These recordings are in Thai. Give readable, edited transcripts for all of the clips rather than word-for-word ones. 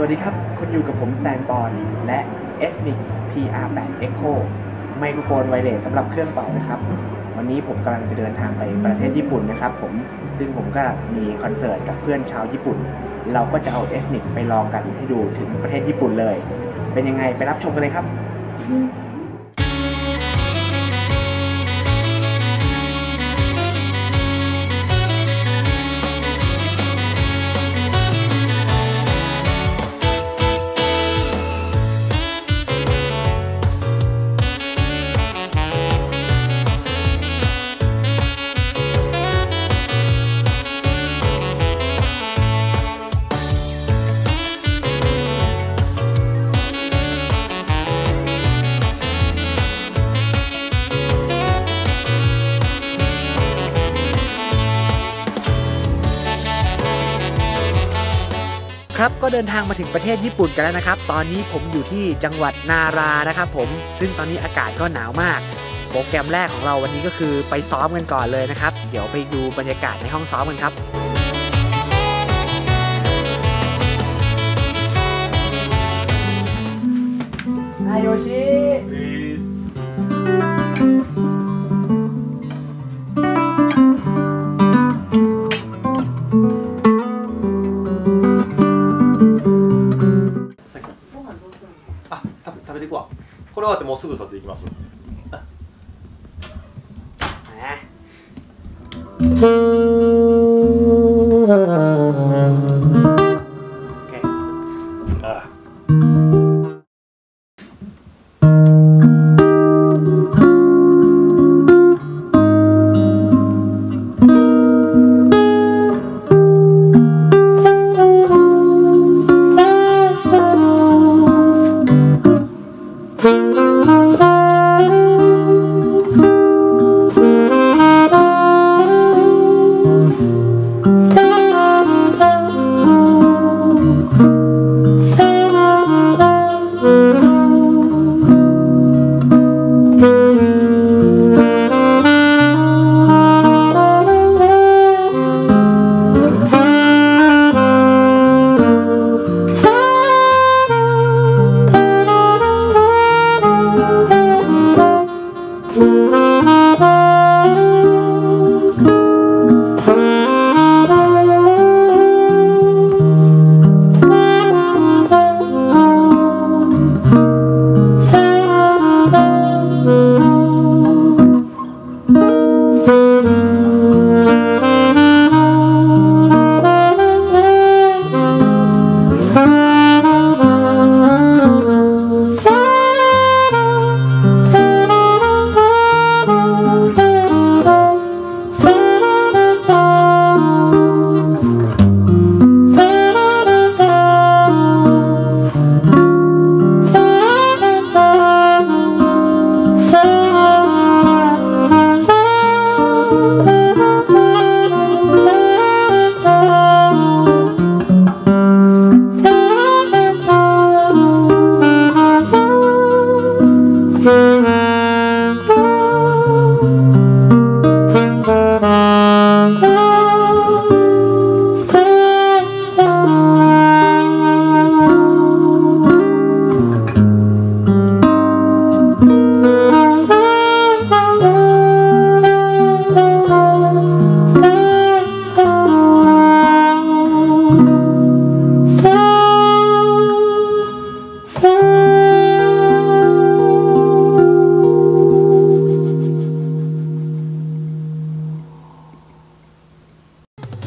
วัสดีครับคุณอยู่กับผมแซนปอนและ ESMIC PR8 ECHO ไมโครโฟนไวเลสสำหรับเครื่องเป่านะครับวันนี้ผมกำลังจะเดินทางไปประเทศญี่ปุ่นนะครับซึ่งผมก็มีคอนเสิร์ตกับเพื่อนชาวญี่ปุ่นเราก็จะเอา ESMIC ไปลองกันให้ดูถึงประเทศญี่ปุ่นเลยเป็นยังไงไปรับชมกันเลยครับครับก็เดินทางมาถึงประเทศญี่ปุ่นกันแล้วนะครับตอนนี้ผมอยู่ที่จังหวัดนารานะครับผมซึ่งตอนนี้อากาศก็หนาวมากโปรแกรมแรกของเราวันนี้ก็คือไปซ้อมกันก่อนเลยนะครับเดี๋ยวไปดูบรรยากาศในห้องซ้อมกันครับอาโยชิこれはもうすぐ座っていきます。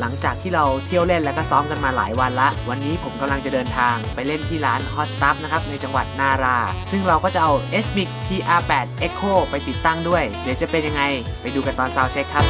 หลังจากที่เราเที่ยวเล่นแล้วก็ซ้อมกันมาหลายวันละวันนี้ผมกำลังจะเดินทางไปเล่นที่ร้าน Hot Stuff นะครับในจังหวัดนาราซึ่งเราก็จะเอา ESMIC PR8 ECHO ไปติดตั้งด้วยเดี๋ยวจะเป็นยังไงไปดูกันตอนซาวด์เช็คครับ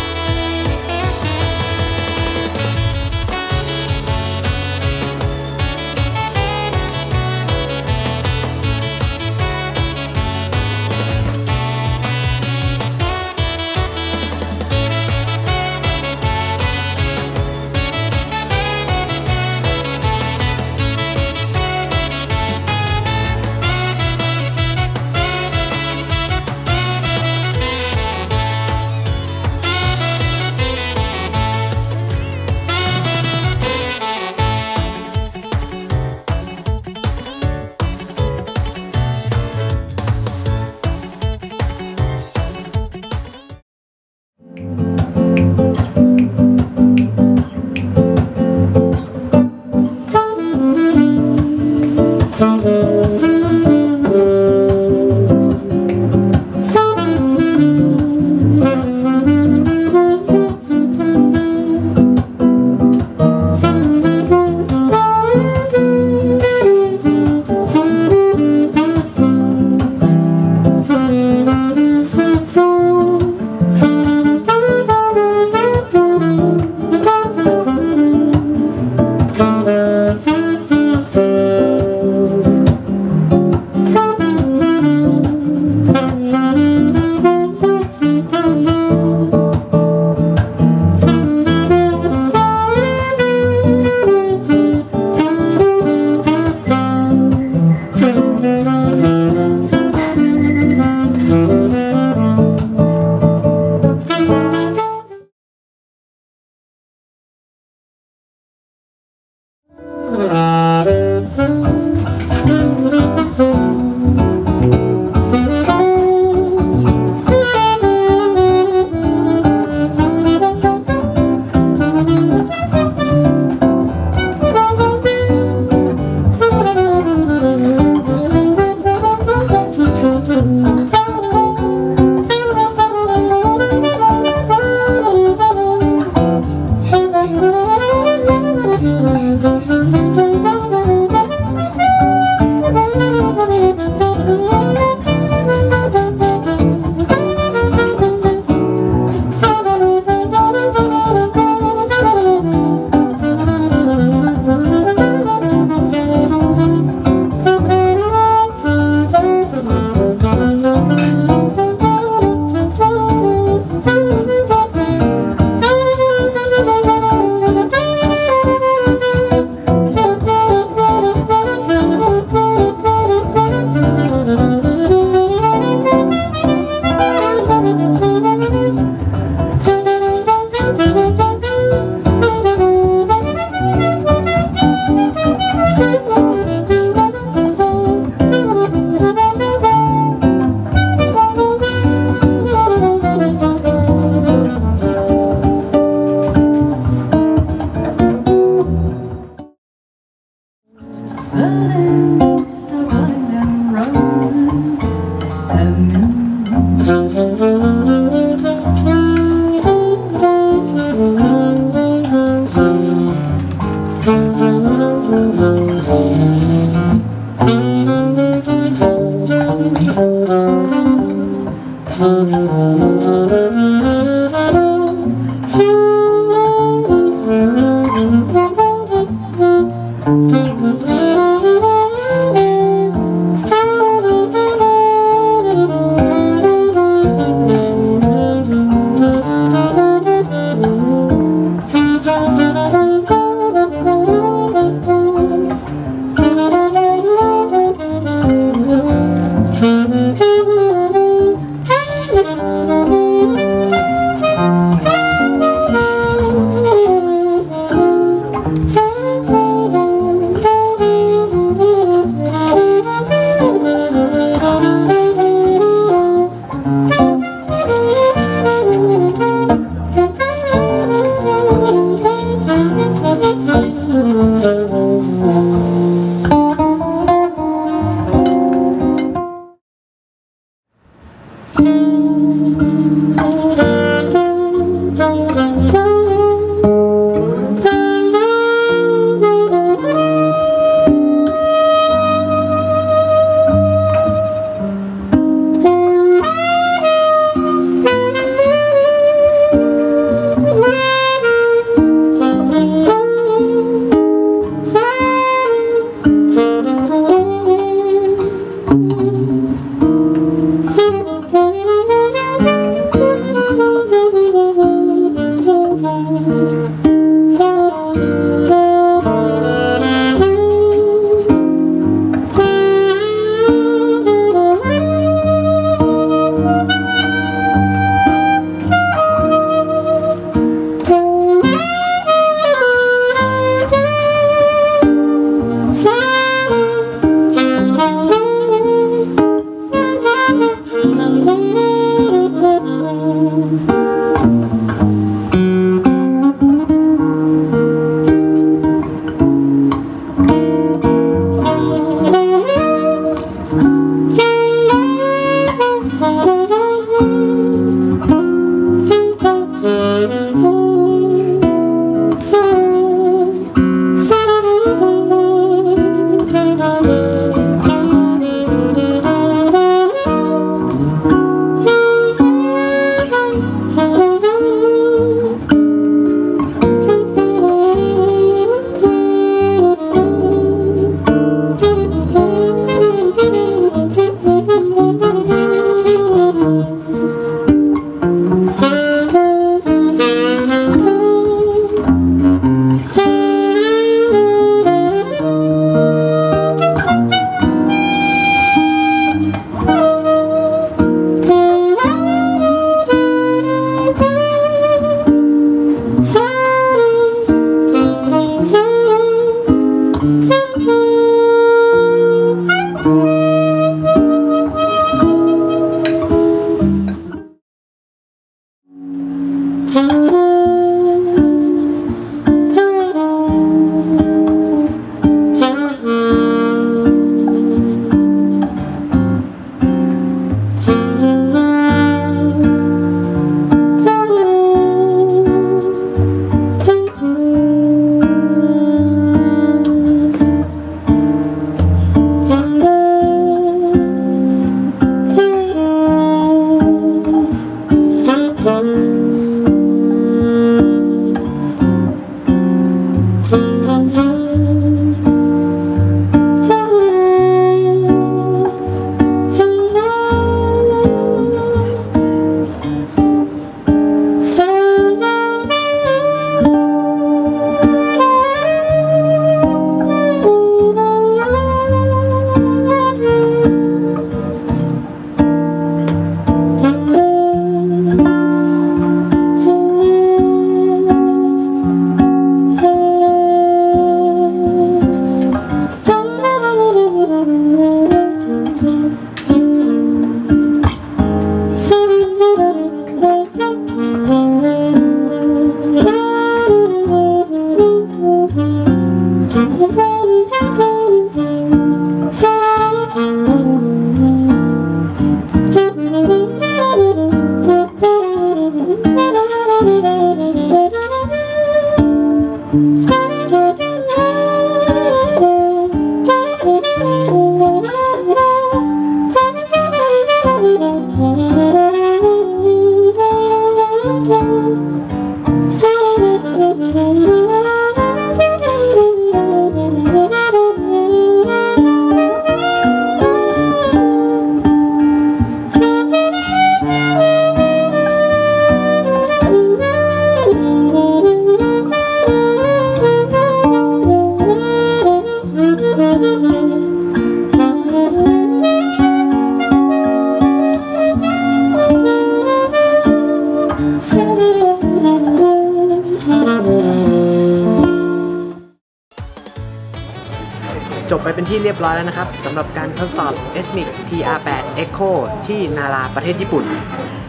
ไปเป็นที่เรียบร้อยแล้วนะครับสำหรับการทดสอบ ESMIC PR8 ECHO ที่นาราประเทศญี่ปุ่น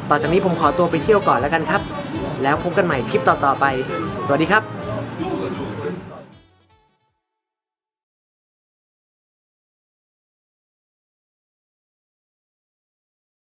ต่อจากนี้ผมขอตัวไปเที่ยวก่อนแล้วกันครับแล้วพบกันใหม่คลิปต่อๆไปสวัสดีครับ